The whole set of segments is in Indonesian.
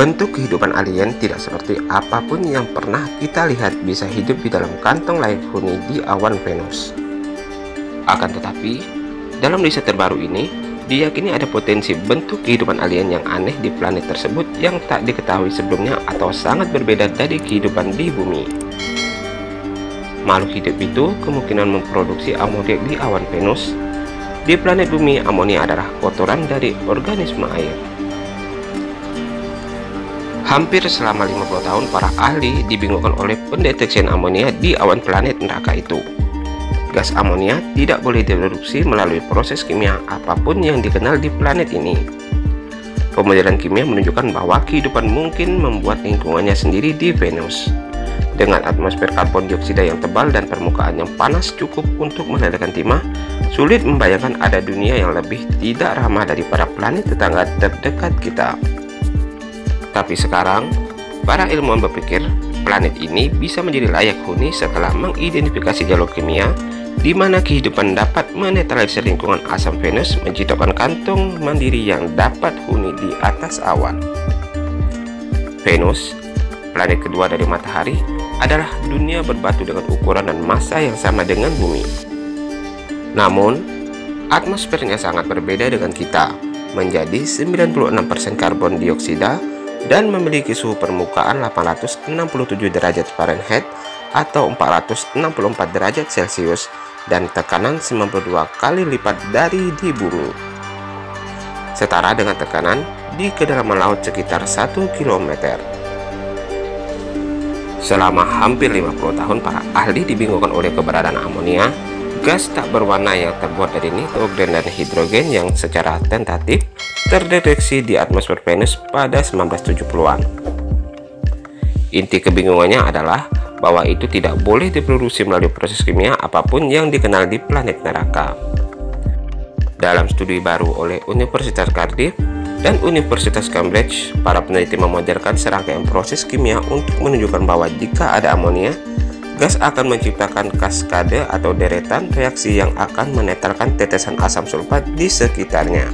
Bentuk kehidupan alien tidak seperti apapun yang pernah kita lihat, bisa hidup di dalam kantong layak huni di awan Venus. Akan tetapi, dalam riset terbaru ini, diyakini ada potensi bentuk kehidupan alien yang aneh di planet tersebut yang tak diketahui sebelumnya atau sangat berbeda dari kehidupan di Bumi. Makhluk hidup itu kemungkinan memproduksi amonia di awan Venus. Di planet Bumi, amonia adalah kotoran dari organisme air. Hampir selama 50 tahun, para ahli dibingungkan oleh pendeteksian amonia di awan planet neraka itu. Gas amonia tidak boleh diproduksi melalui proses kimia apapun yang dikenal di planet ini. Pemodern kimia menunjukkan bahwa kehidupan mungkin membuat lingkungannya sendiri di Venus. Dengan atmosfer karbon dioksida yang tebal dan permukaan yang panas cukup untuk meledakkan timah, sulit membayangkan ada dunia yang lebih tidak ramah daripada planet tetangga terdekat kita. Tapi sekarang, para ilmuwan berpikir planet ini bisa menjadi layak huni setelah mengidentifikasi jalur kimia di mana kehidupan dapat menetralisir lingkungan asam Venus, menciptakan kantong mandiri yang dapat huni di atas awan. Venus, planet kedua dari Matahari, adalah dunia berbatu dengan ukuran dan massa yang sama dengan Bumi. Namun, atmosfernya sangat berbeda dengan kita, menjadi 96% karbon dioksida dan memiliki suhu permukaan 867 derajat Fahrenheit atau 464 derajat Celcius dan tekanan 92 kali lipat dari di Bumi. Setara dengan tekanan di kedalaman laut sekitar 1 km. Selama hampir 50 tahun, para ahli dibingungkan oleh keberadaan amonia, gas tak berwarna yang terbuat dari nitrogen dan hidrogen yang secara tentatif terdeteksi di atmosfer Venus pada 1970-an. Inti kebingungannya adalah bahwa itu tidak boleh diproduksi melalui proses kimia apapun yang dikenal di planet neraka. Dalam studi baru oleh Universitas Cardiff dan Universitas Cambridge, para peneliti memojarkan serangkaian proses kimia untuk menunjukkan bahwa jika ada amonia, gas akan menciptakan kaskade atau deretan reaksi yang akan menetralkan tetesan asam sulfat di sekitarnya.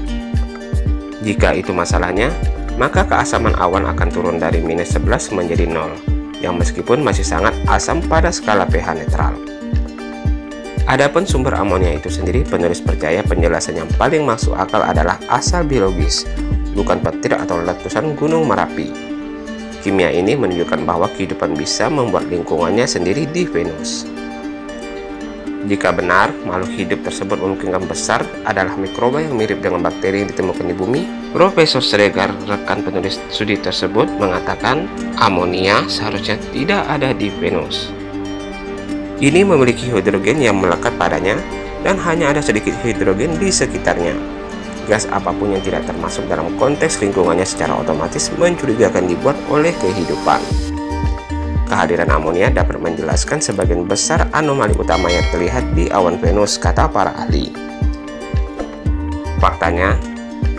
Jika itu masalahnya, maka keasaman awan akan turun dari -11 menjadi 0, yang meskipun masih sangat asam pada skala pH netral. Adapun sumber amonia itu sendiri, penulis percaya penjelasan yang paling masuk akal adalah asal biologis, bukan petir atau letusan Gunung Merapi. Kimia ini menunjukkan bahwa kehidupan bisa membuat lingkungannya sendiri di Venus. Jika benar, makhluk hidup tersebut kemungkinan besar adalah mikroba yang mirip dengan bakteri yang ditemukan di Bumi. Profesor Streger, rekan penulis studi tersebut, mengatakan amonia seharusnya tidak ada di Venus. Ini memiliki hidrogen yang melekat padanya dan hanya ada sedikit hidrogen di sekitarnya. Gas apapun yang tidak termasuk dalam konteks lingkungannya secara otomatis mencurigakan dibuat oleh kehidupan. Kehadiran amonia dapat menjelaskan sebagian besar anomali utama yang terlihat di awan Venus, kata para ahli. Faktanya,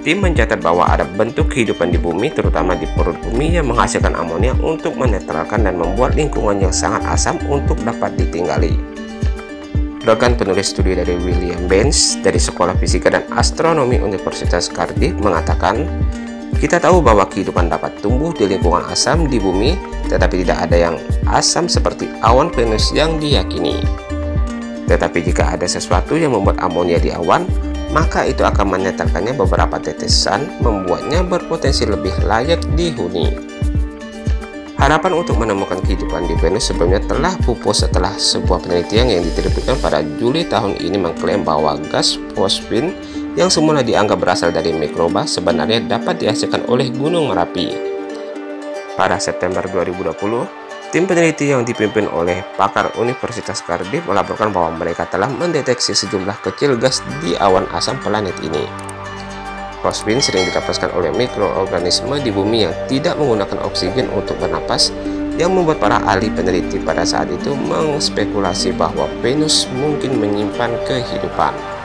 tim mencatat bahwa ada bentuk kehidupan di Bumi, terutama di perut Bumi, yang menghasilkan amonia untuk menetralkan dan membuat lingkungan yang sangat asam untuk dapat ditinggali. Rekan penulis studi dari William Benz dari Sekolah Fisika dan Astronomi Universitas Cardiff mengatakan, kita tahu bahwa kehidupan dapat tumbuh di lingkungan asam di Bumi, tetapi tidak ada yang asam seperti awan Venus yang diyakini. Tetapi jika ada sesuatu yang membuat amonia di awan, maka itu akan menetralkannya beberapa tetesan, membuatnya berpotensi lebih layak dihuni. Harapan untuk menemukan kehidupan di Venus sebelumnya telah pupus setelah sebuah penelitian yang diterbitkan pada Juli tahun ini mengklaim bahwa gas fosfin yang semula dianggap berasal dari mikroba sebenarnya dapat dihasilkan oleh Gunung Merapi. Pada September 2020, tim peneliti yang dipimpin oleh pakar Universitas Cardiff melaporkan bahwa mereka telah mendeteksi sejumlah kecil gas di awan asam planet ini. Fosfin sering didapatkan oleh mikroorganisme di Bumi yang tidak menggunakan oksigen untuk bernapas, yang membuat para ahli peneliti pada saat itu mengspekulasi bahwa Venus mungkin menyimpan kehidupan.